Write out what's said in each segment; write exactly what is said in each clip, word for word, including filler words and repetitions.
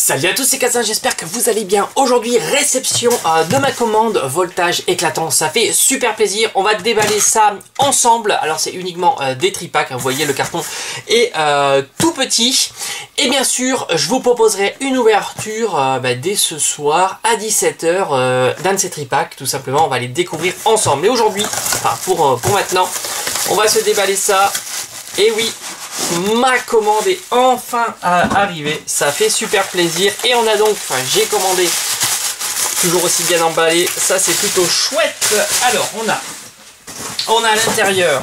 Salut à tous, c'est Kazin, j'espère que vous allez bien. Aujourd'hui, réception euh, de ma commande voltage éclatant. Ça fait super plaisir, on va déballer ça ensemble. Alors c'est uniquement euh, des tripacks, hein, vous voyez le carton est euh, tout petit. Et bien sûr, je vous proposerai une ouverture euh, bah, dès ce soir à dix-sept heures euh, d'un de ces tripacks. Tout simplement, on va les découvrir ensemble. Et aujourd'hui, enfin pour, euh, pour maintenant, on va se déballer ça. Et oui, ma commande est enfin arrivée, ça fait super plaisir. Et on a donc, enfin j'ai commandé, toujours aussi bien emballé, ça c'est plutôt chouette. Alors on a, on a à l'intérieur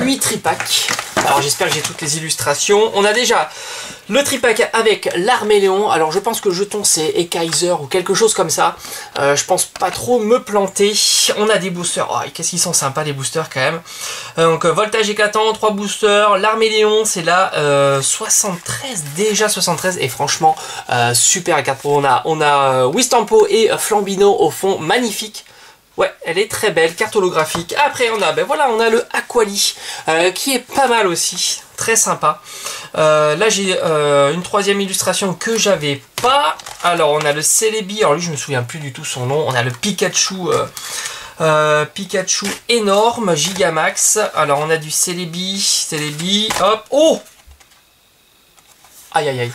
huit tripacks. Alors j'espère que j'ai toutes les illustrations. On a déjà le tripack avec Larméléon. Alors je pense que le jeton c'est Ékaiser ou quelque chose comme ça. Euh, je pense pas trop me planter. On a des boosters. Oh, qu'est-ce qu'ils sont sympas les boosters quand même. Euh, donc voltage éclatant, trois boosters. Larméléon c'est là euh, soixante-treize, déjà soixante-treize. Et franchement euh, super la carte pro. On a, on a euh, Wistampo et euh, Flambino au fond, magnifique. Ouais, elle est très belle, carte holographique. Après, on a, ben voilà, on a le Aquali, euh, qui est pas mal aussi, très sympa. Euh, là, j'ai euh, une troisième illustration que j'avais pas. Alors, on a le Celebi, alors lui, je me souviens plus du tout son nom. On a le Pikachu, euh, euh, Pikachu énorme, Gigamax. Alors, on a du Celebi, Celebi, hop, oh! Aïe, aïe, aïe.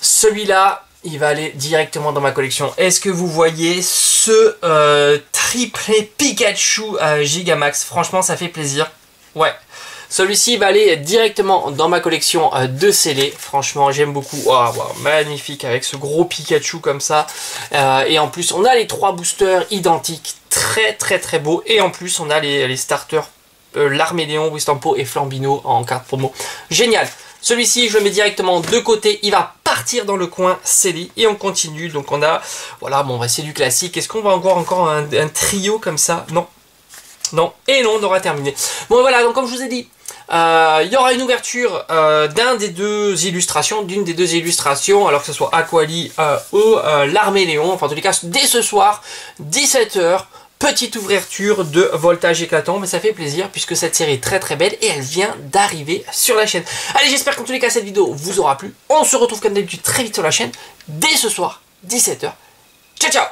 Celui-là, il va aller directement dans ma collection. Est-ce que vous voyez ce euh, triplé Pikachu euh, Gigamax? Franchement, ça fait plaisir. Ouais. Celui-ci va aller directement dans ma collection euh, de scellés. Franchement, j'aime beaucoup. Oh, wow, magnifique avec ce gros Pikachu comme ça. Euh, et en plus, on a les trois boosters identiques. Très, très, très beau. Et en plus, on a les, les starters euh, Larméléon, Wistampo et Flambino en carte promo. Génial. Celui-ci, je le mets directement de côté. Il va partir dans le coin scellé. Et on continue. Donc on a... Voilà, bon, c'est du classique. Est-ce qu'on va encore, encore un, un trio comme ça? Non. Non. Et non, on aura terminé. Bon, voilà. Donc, comme je vous ai dit, euh, il y aura une ouverture euh, d'un des deux illustrations. D'une des deux illustrations. Alors que ce soit Aquali euh, ou euh, Larméléon. Enfin, en tous les cas, dès ce soir, dix-sept heures. Petite ouverture de voltage éclatant, mais ça fait plaisir puisque cette série est très très belle et elle vient d'arriver sur la chaîne. Allez, j'espère qu'en tous les cas cette vidéo vous aura plu. On se retrouve comme d'habitude très vite sur la chaîne, dès ce soir, dix-sept heures. Ciao ciao!